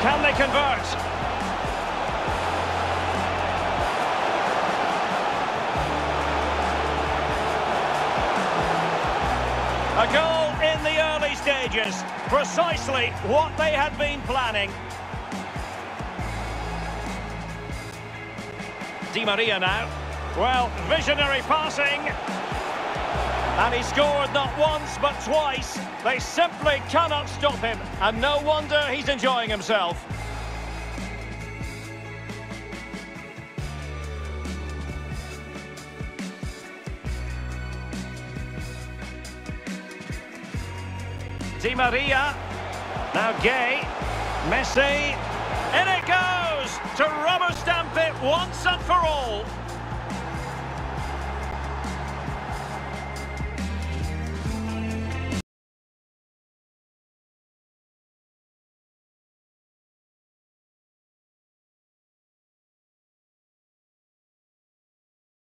Can they convert? A goal in the early stages. Precisely what they had been planning. Di Maria now. Well, visionary passing. And he scored not once, but twice. They simply cannot stop him. And no wonder he's enjoying himself. Di Maria. Now Gay. Messi. In it goes to rubber stamp it once and for all.